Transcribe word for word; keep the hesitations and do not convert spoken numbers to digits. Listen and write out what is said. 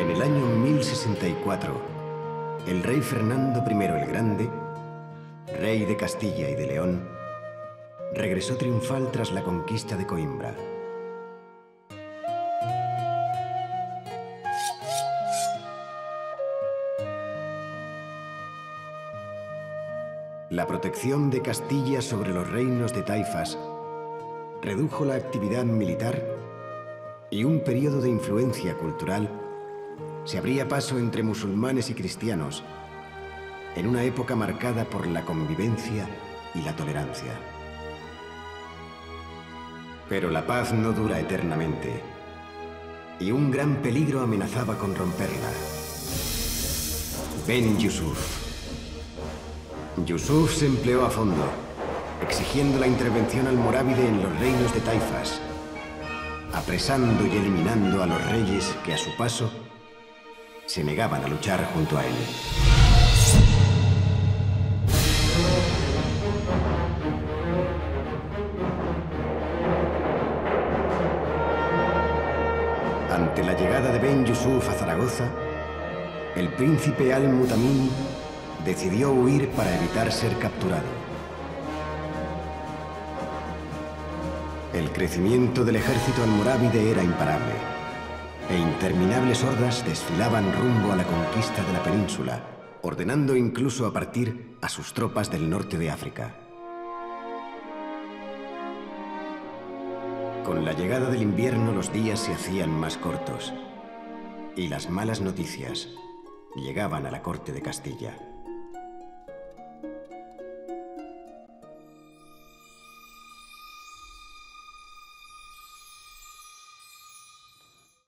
En el año mil sesenta y cuatro, el rey Fernando primero el Grande, rey de Castilla y de León, regresó triunfal tras la conquista de Coimbra. La protección de Castilla sobre los reinos de Taifas redujo la actividad militar y un periodo de influencia cultural se abría paso entre musulmanes y cristianos en una época marcada por la convivencia y la tolerancia. Pero la paz no dura eternamente y un gran peligro amenazaba con romperla. Ben Yusuf. Yusuf se empleó a fondo, exigiendo la intervención almorávide en los reinos de Taifas, apresando y eliminando a los reyes que a su paso se negaban a luchar junto a él. Ante la llegada de Ben Yusuf a Zaragoza, el príncipe Al-Mutamín decidió huir para evitar ser capturado. El crecimiento del ejército almorávide era imparable, e interminables hordas desfilaban rumbo a la conquista de la península, ordenando incluso a partir a sus tropas del norte de África. Con la llegada del invierno los días se hacían más cortos, y las malas noticias llegaban a la corte de Castilla.